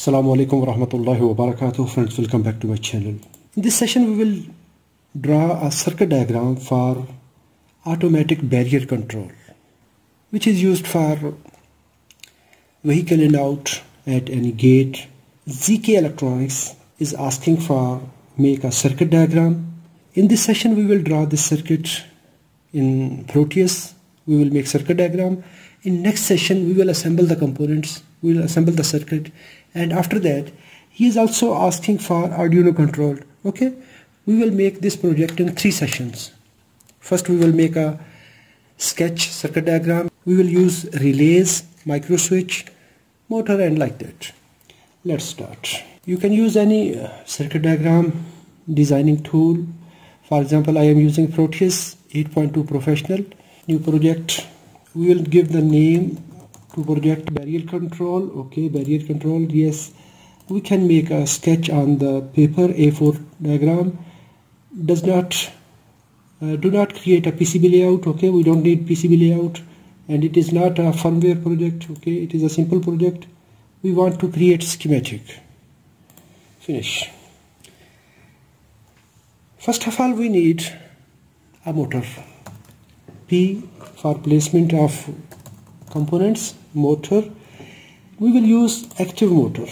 Assalamu alaikum warahmatullahi wabarakatuh. Friends, welcome back to my channel. In this session we will draw a circuit diagram for automatic barrier control, which is used for vehicle in out at any gate. ZK Electronics is asking for make a circuit diagram. In this session we will draw this circuit in Proteus. We will make circuit diagram. In next session we will assemble the components, we will assemble the circuit, and after that he is also asking for Arduino control. Okay, we will make this project in 3 sessions. First we will make a sketch circuit diagram. We will use relays, micro switch, motor, and like that. Let's start. You can use any circuit diagram designing tool. For example, I am using Proteus 8.2 Professional. New project. We will give the name to project barrier control. Okay, barrier control. Yes, we can make a sketch on the paper A4 diagram. Do not create a PCB layout. Okay, we don't need PCB layout, and it is not a firmware project. Okay, it is a simple project. We want to create schematic. Finish. First of all, we need a motor. P for placement of components, motor. We will use active motor.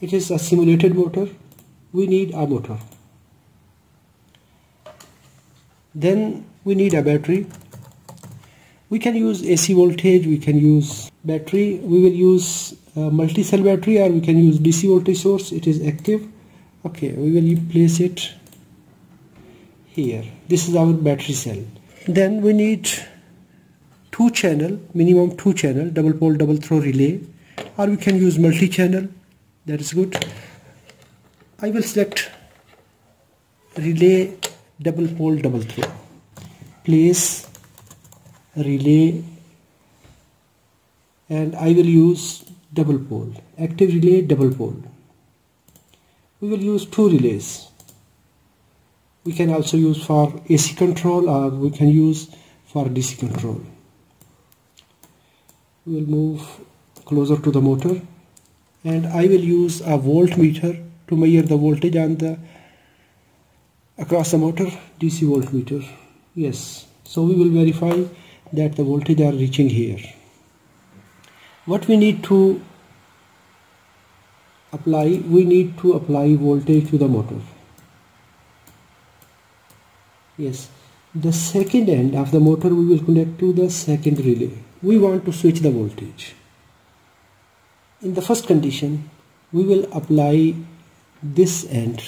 It is a simulated motor. We need a motor. Then we need a battery. We can use AC voltage, we can use battery, we will use multi-cell battery, or we can use DC voltage source. It is active. Okay, we will place it here. This is our battery cell. Then we need 2-channel, minimum 2-channel, double pole, double throw relay, or we can use multi-channel. That is good. I will select relay, double pole, double throw. Place relay, and I will use double pole, active relay, double pole. We will use 2 relays. We can also use for AC control, or we can use for DC control. We will move closer to the motor, and I will use a voltmeter to measure the voltage on the across the motor. DC voltmeter. Yes, so we will verify that the voltage are reaching here. What we need to apply, we need to apply voltage to the motor. Yes, the second end of the motor we will connect to the second relay. We want to switch the voltage. In the first condition, we will apply this end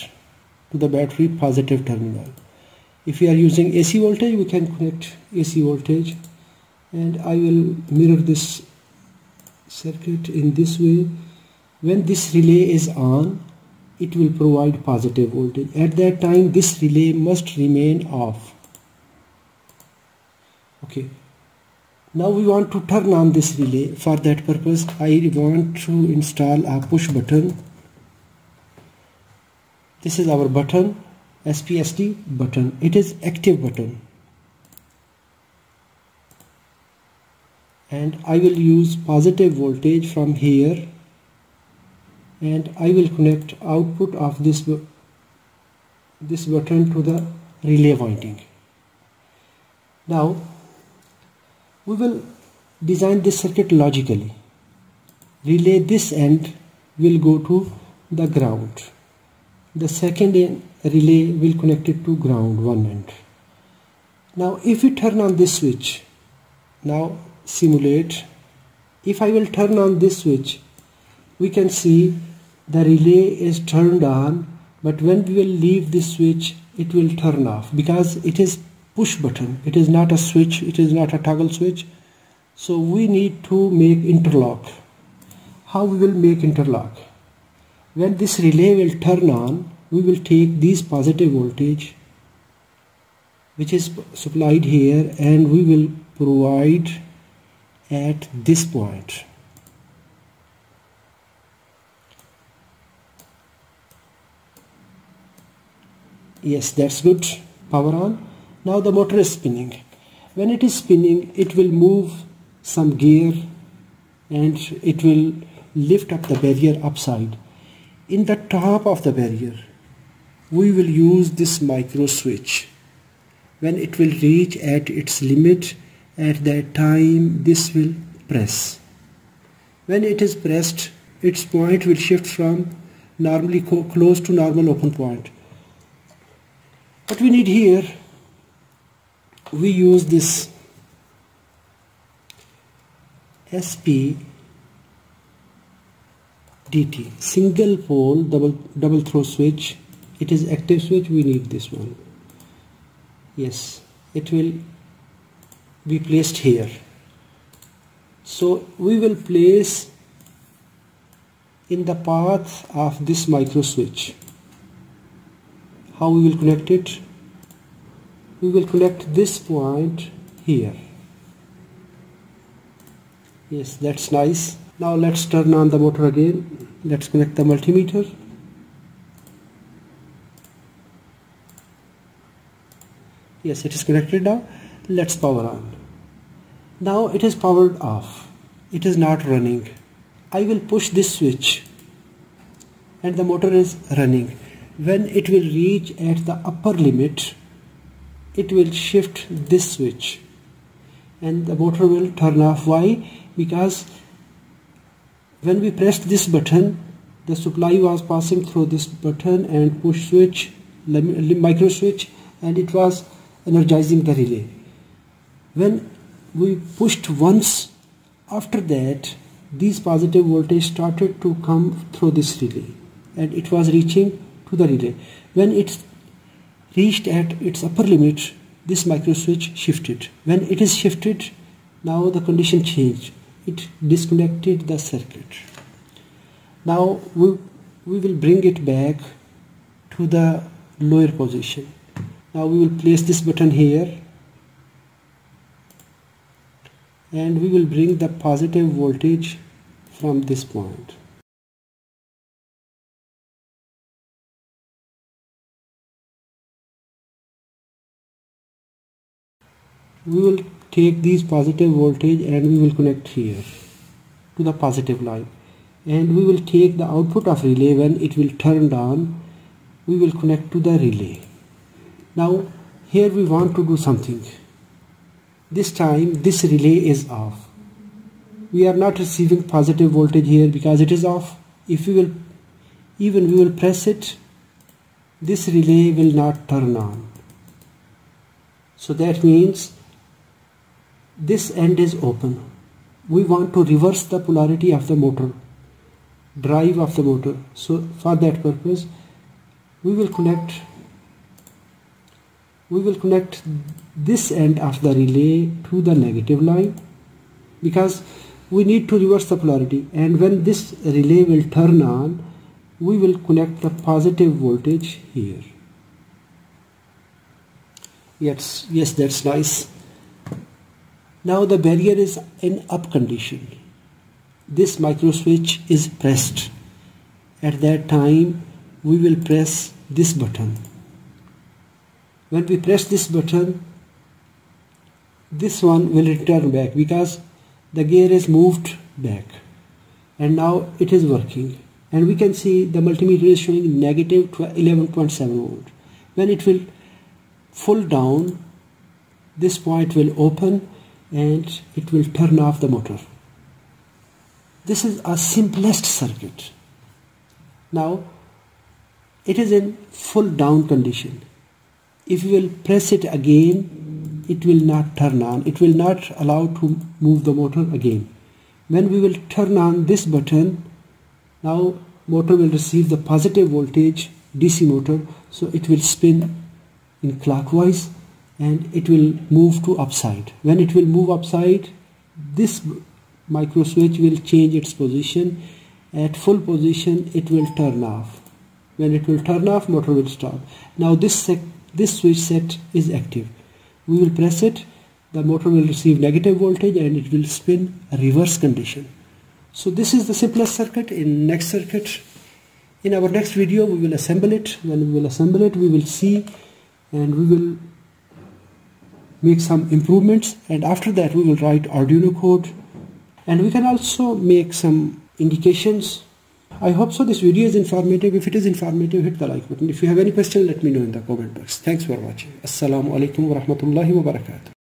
to the battery positive terminal. If we are using AC voltage, we can connect AC voltage, and I will mirror this circuit in this way. When this relay is on, it will provide positive voltage. At that time this relay must remain off. Okay, now we want to turn on this relay. For that purpose I want to install a push button. This is our button, SPST button. It is active button, and I will use positive voltage from here, and I will connect output of this button to the relay winding. Now we will design this circuit logically. Relay, this end will go to the ground. The second end, relay will connect it to ground, one end. Now if we turn on this switch, now simulate, if I will turn on this switch, we can see the relay is turned on, but when we will leave this switch it will turn off, because it is push button, it is not a switch, it is not a toggle switch. So we need to make interlock. How we will make interlock? When this relay will turn on, we will take this positive voltage which is supplied here, and we will provide at this point. Yes, that's good. Power on. Now the motor is spinning. When it is spinning, it will move some gear, and it will lift up the barrier upside. In the top of the barrier, we will use this micro switch. When it will reach at its limit, at that time this will press. When it is pressed, its point will shift from normally close to normal open point. What we need here, we use this SPDT, single pole double throw switch. It is active switch, we need this one. Yes, it will be placed here. So we will place in the path of this micro switch. How we will connect it? We will connect this point here. Yes, that's nice. Now let's turn on the motor again. Let's connect the multimeter. Yes, it is connected now. Let's power on. Now it is powered off. It is not running. I will push this switch and the motor is running. When it will reach at the upper limit, it will shift this switch and the motor will turn off. Why? Because when we pressed this button, the supply was passing through this button and push switch, micro switch, and it was energizing the relay. When we pushed once, after that these positive voltage started to come through this relay and it was reaching to the relay. When it reached at its upper limit, this micro switch shifted. When it is shifted, now the condition changed. It disconnected the circuit. Now we will bring it back to the lower position. Now we will place this button here and we will bring the positive voltage from this point. We will take these positive voltage and we will connect here to the positive line, and we will take the output of relay. When it will turn on, we will connect to the relay. Now here we want to do something. This time this relay is off. We are not receiving positive voltage here because it is off. If we will press it, this relay will not turn on. So that means this end is open. We want to reverse the polarity of the motor, drive of the motor. So for that purpose, we will connect this end of the relay to the negative line, because we need to reverse the polarity, and when this relay will turn on, we will connect the positive voltage here. Yes, that's nice. Now the barrier is in up condition. This micro switch is pressed. At that time we will press this button. When we press this button, this one will return back because the gear is moved back, and now it is working, and we can see the multimeter is showing negative 11.7 volt. When it will full down, this point will open and it will turn off the motor. This is our simplest circuit. Now it is in full down condition. If we will press it again, it will not turn on. It will not allow to move the motor again. When we will turn on this button, now motor will receive the positive voltage, DC motor, so it will spin in clockwise and it will move to upside. When it will move upside, this micro switch will change its position. At full position, it will turn off. When it will turn off, motor will stop. Now this switch set is active. We will press it, the motor will receive negative voltage and it will spin a reverse condition. So this is the simplest circuit. In our next video, we will assemble it. When we will assemble it, we will see and we will make some improvements, and after that we will write Arduino code, and we can also make some indications. I hope so this video is informative. If it is informative, hit the like button. If you have any question, let me know in the comment box. Thanks for watching. Assalamu alaikum wa rahmatullahi wa barakatuh.